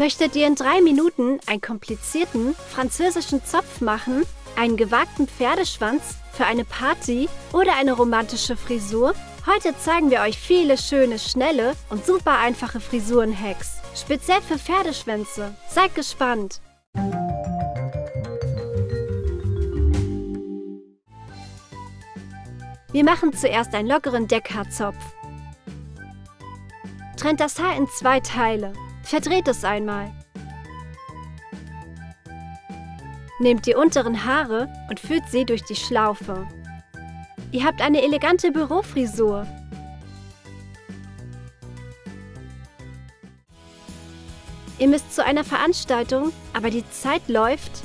Möchtet ihr in 3 Minuten einen komplizierten französischen Zopf machen, einen gewagten Pferdeschwanz für eine Party oder eine romantische Frisur? Heute zeigen wir euch viele schöne, schnelle und super einfache Frisuren-Hacks, speziell für Pferdeschwänze. Seid gespannt! Wir machen zuerst einen lockeren Deckhaar-Zopf. Trennt das Haar in 2 Teile. Verdreht es einmal. Nehmt die unteren Haare und führt sie durch die Schlaufe. Ihr habt eine elegante Bürofrisur. Ihr müsst zu einer Veranstaltung, aber die Zeit läuft.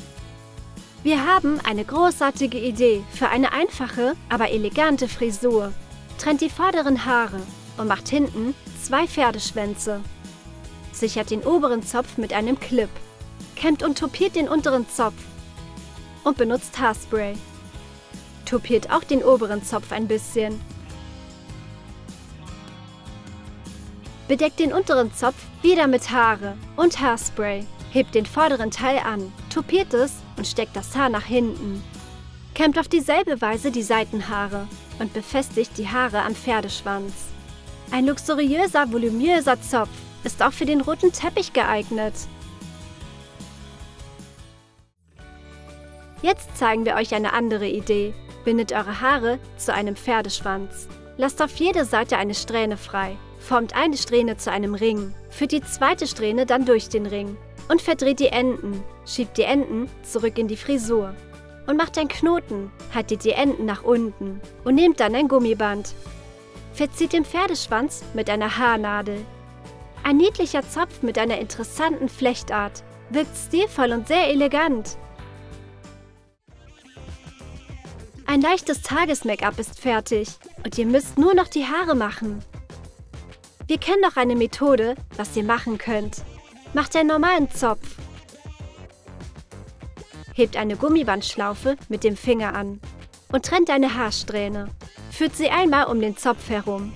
Wir haben eine großartige Idee für eine einfache, aber elegante Frisur. Trennt die vorderen Haare und macht hinten 2 Pferdeschwänze. Sichert den oberen Zopf mit einem Clip. Kämmt und topiert den unteren Zopf. Und benutzt Haarspray. Topiert auch den oberen Zopf ein bisschen. Bedeckt den unteren Zopf wieder mit Haare und Haarspray. Hebt den vorderen Teil an, topiert es und steckt das Haar nach hinten. Kämmt auf dieselbe Weise die Seitenhaare und befestigt die Haare am Pferdeschwanz. Ein luxuriöser, voluminöser Zopf ist auch für den roten Teppich geeignet. Jetzt zeigen wir euch eine andere Idee. Bindet eure Haare zu einem Pferdeschwanz. Lasst auf jeder Seite eine Strähne frei. Formt eine Strähne zu einem Ring. Führt die zweite Strähne dann durch den Ring. Und verdreht die Enden. Schiebt die Enden zurück in die Frisur. Und macht einen Knoten. Haltet die Enden nach unten. Und nehmt dann ein Gummiband. Verzieht den Pferdeschwanz mit einer Haarnadel. Ein niedlicher Zopf mit einer interessanten Flechtart. Wirkt stilvoll und sehr elegant. Ein leichtes Tages-Make-up ist fertig und ihr müsst nur noch die Haare machen. Wir kennen noch eine Methode, was ihr machen könnt. Macht einen normalen Zopf. Hebt eine Gummibandschlaufe mit dem Finger an und trennt eine Haarsträhne. Führt sie einmal um den Zopf herum.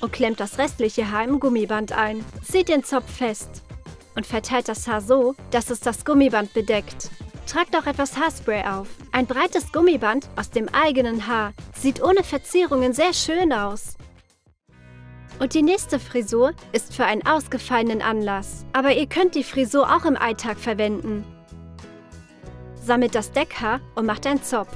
Und klemmt das restliche Haar im Gummiband ein. Zieht den Zopf fest und verteilt das Haar so, dass es das Gummiband bedeckt. Tragt auch etwas Haarspray auf. Ein breites Gummiband aus dem eigenen Haar sieht ohne Verzierungen sehr schön aus. Und die nächste Frisur ist für einen ausgefallenen Anlass. Aber ihr könnt die Frisur auch im Alltag verwenden. Sammelt das Deckhaar und macht einen Zopf.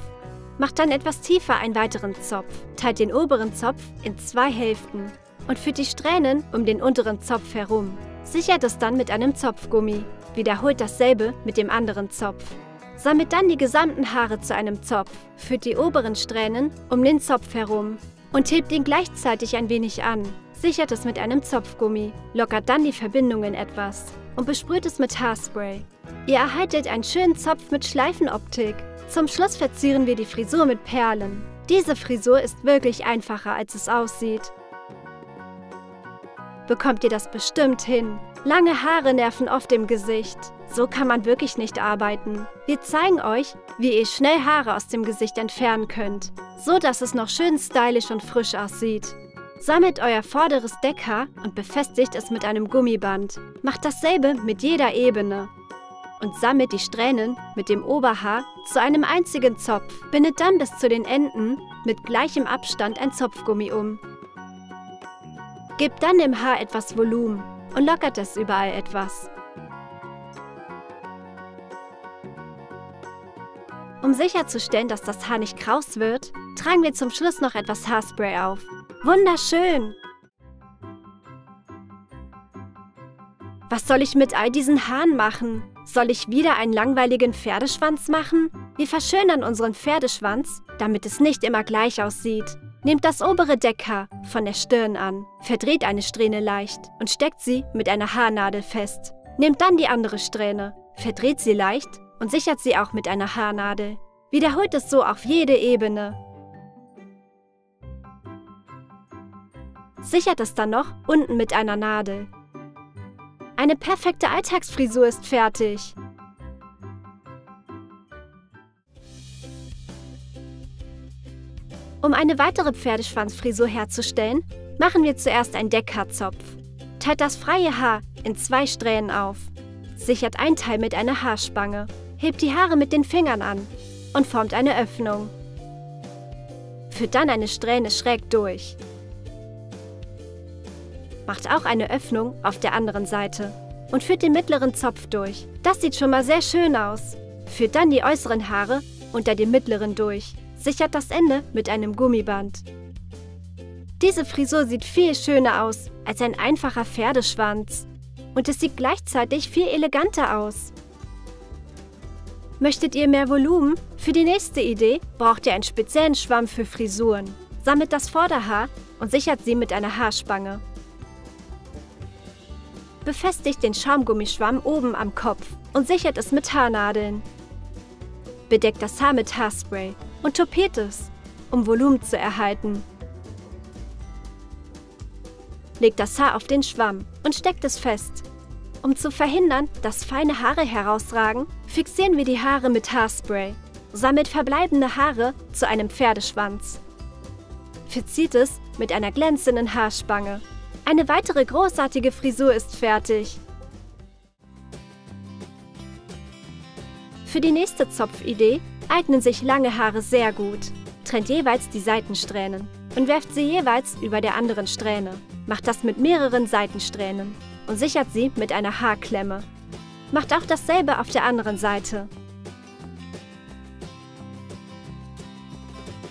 Macht dann etwas tiefer einen weiteren Zopf, teilt den oberen Zopf in 2 Hälften und führt die Strähnen um den unteren Zopf herum. Sichert es dann mit einem Zopfgummi. Wiederholt dasselbe mit dem anderen Zopf. Sammelt dann die gesamten Haare zu einem Zopf, führt die oberen Strähnen um den Zopf herum und hebt ihn gleichzeitig ein wenig an. Sichert es mit einem Zopfgummi, lockert dann die Verbindungen etwas und besprüht es mit Haarspray. Ihr erhaltet einen schönen Zopf mit Schleifenoptik. Zum Schluss verzieren wir die Frisur mit Perlen. Diese Frisur ist wirklich einfacher, als es aussieht. Bekommt ihr das bestimmt hin. Lange Haare nerven oft im Gesicht. So kann man wirklich nicht arbeiten. Wir zeigen euch, wie ihr schnell Haare aus dem Gesicht entfernen könnt, so dass es noch schön stylisch und frisch aussieht. Sammelt euer vorderes Deckhaar und befestigt es mit einem Gummiband. Macht dasselbe mit jeder Ebene. Und sammelt die Strähnen mit dem Oberhaar zu einem einzigen Zopf. Bindet dann bis zu den Enden mit gleichem Abstand ein Zopfgummi um. Gebt dann dem Haar etwas Volumen und lockert es überall etwas. Um sicherzustellen, dass das Haar nicht kraus wird, tragen wir zum Schluss noch etwas Haarspray auf. Wunderschön! Was soll ich mit all diesen Haaren machen? Soll ich wieder einen langweiligen Pferdeschwanz machen? Wir verschönern unseren Pferdeschwanz, damit es nicht immer gleich aussieht. Nehmt das obere Deckhaar von der Stirn an, verdreht eine Strähne leicht und steckt sie mit einer Haarnadel fest. Nehmt dann die andere Strähne, verdreht sie leicht und sichert sie auch mit einer Haarnadel. Wiederholt es so auf jede Ebene. Sichert es dann noch unten mit einer Nadel. Eine perfekte Alltagsfrisur ist fertig. Um eine weitere Pferdeschwanzfrisur herzustellen, machen wir zuerst einen Deckhaar-Zopf. teilt das freie Haar in 2 Strähnen auf, sichert ein Teil mit einer Haarspange, hebt die Haare mit den Fingern an und formt eine Öffnung. Führt dann eine Strähne schräg durch. Macht auch eine Öffnung auf der anderen Seite und führt den mittleren Zopf durch. Das sieht schon mal sehr schön aus. Führt dann die äußeren Haare unter dem mittleren durch, sichert das Ende mit einem Gummiband. Diese Frisur sieht viel schöner aus als ein einfacher Pferdeschwanz und es sieht gleichzeitig viel eleganter aus. Möchtet ihr mehr Volumen? Für die nächste Idee braucht ihr einen speziellen Schwamm für Frisuren. Sammelt das Vorderhaar und sichert sie mit einer Haarspange. Befestigt den Schaumgummischwamm oben am Kopf und sichert es mit Haarnadeln. Bedeckt das Haar mit Haarspray und toupiert es, um Volumen zu erhalten. Legt das Haar auf den Schwamm und steckt es fest. Um zu verhindern, dass feine Haare herausragen, fixieren wir die Haare mit Haarspray. Sammelt verbleibende Haare zu einem Pferdeschwanz. Verzieht es mit einer glänzenden Haarspange. Eine weitere großartige Frisur ist fertig. Für die nächste Zopfidee eignen sich lange Haare sehr gut. Trennt jeweils die Seitensträhnen und werft sie jeweils über der anderen Strähne. Macht das mit mehreren Seitensträhnen und sichert sie mit einer Haarklemme. Macht auch dasselbe auf der anderen Seite.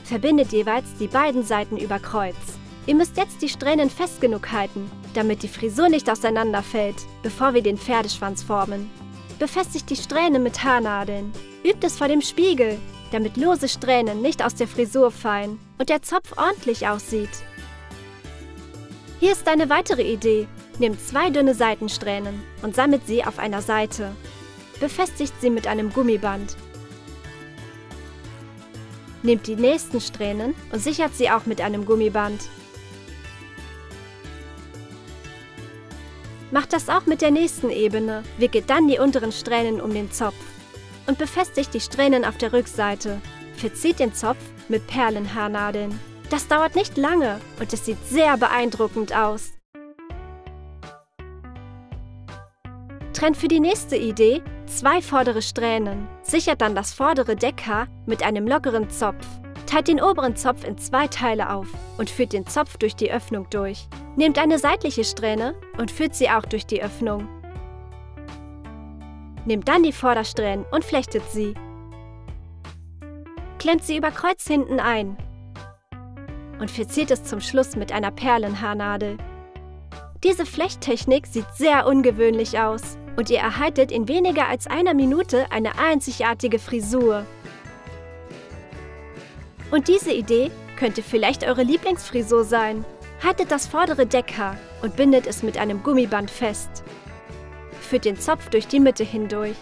Verbindet jeweils die beiden Seiten über Kreuz. Ihr müsst jetzt die Strähnen fest genug halten, damit die Frisur nicht auseinanderfällt, bevor wir den Pferdeschwanz formen. Befestigt die Strähnen mit Haarnadeln. Übt es vor dem Spiegel, damit lose Strähnen nicht aus der Frisur fallen und der Zopf ordentlich aussieht. Hier ist eine weitere Idee. Nehmt 2 dünne Seitensträhnen und sammelt sie auf einer Seite. Befestigt sie mit einem Gummiband. Nehmt die nächsten Strähnen und sichert sie auch mit einem Gummiband. Macht das auch mit der nächsten Ebene, wickelt dann die unteren Strähnen um den Zopf und befestigt die Strähnen auf der Rückseite. Verzieht den Zopf mit Perlenhaarnadeln. Das dauert nicht lange und es sieht sehr beeindruckend aus. Trennt für die nächste Idee 2 vordere Strähnen, sichert dann das vordere Deckhaar mit einem lockeren Zopf. Teilt den oberen Zopf in 2 Teile auf und führt den Zopf durch die Öffnung durch. Nehmt eine seitliche Strähne und führt sie auch durch die Öffnung. Nehmt dann die Vordersträhnen und flechtet sie. Klemmt sie über Kreuz hinten ein und verziert es zum Schluss mit einer Perlenhaarnadel. Diese Flechttechnik sieht sehr ungewöhnlich aus und ihr erhaltet in weniger als einer Minute eine einzigartige Frisur. Und diese Idee könnte vielleicht eure Lieblingsfrisur sein. Haltet das vordere Deckhaar und bindet es mit einem Gummiband fest. Führt den Zopf durch die Mitte hindurch.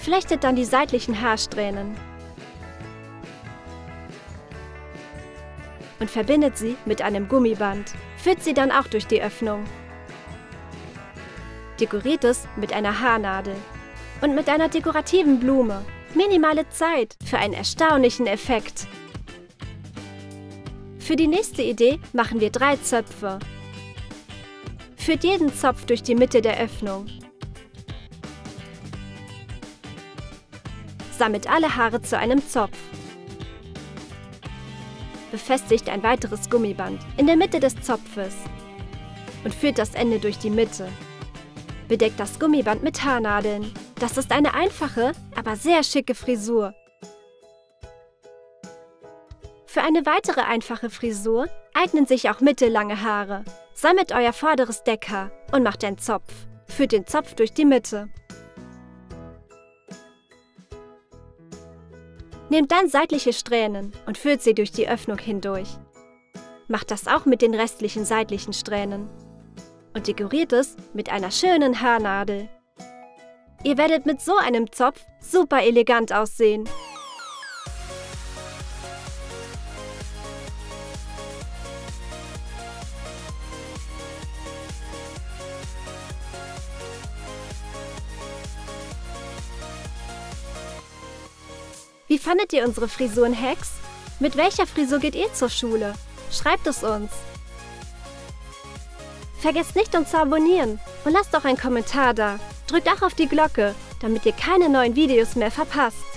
Flechtet dann die seitlichen Haarsträhnen und verbindet sie mit einem Gummiband. Führt sie dann auch durch die Öffnung. Dekoriert es mit einer Haarnadel und mit einer dekorativen Blume. Minimale Zeit für einen erstaunlichen Effekt. Für die nächste Idee machen wir 3 Zöpfe. Führt jeden Zopf durch die Mitte der Öffnung. Sammelt alle Haare zu einem Zopf. Befestigt ein weiteres Gummiband in der Mitte des Zopfes und führt das Ende durch die Mitte. Bedeckt das Gummiband mit Haarnadeln. Das ist eine einfache, aber sehr schicke Frisur. Für eine weitere einfache Frisur eignen sich auch mittellange Haare. Sammelt euer vorderes Deckhaar und macht einen Zopf. Führt den Zopf durch die Mitte. Nehmt dann seitliche Strähnen und führt sie durch die Öffnung hindurch. Macht das auch mit den restlichen seitlichen Strähnen und dekoriert es mit einer schönen Haarnadel. Ihr werdet mit so einem Zopf super elegant aussehen. Wie fandet ihr unsere Frisuren-Hacks? Mit welcher Frisur geht ihr zur Schule? Schreibt es uns! Vergesst nicht, uns zu abonnieren und lasst auch einen Kommentar da. Drückt auch auf die Glocke, damit ihr keine neuen Videos mehr verpasst.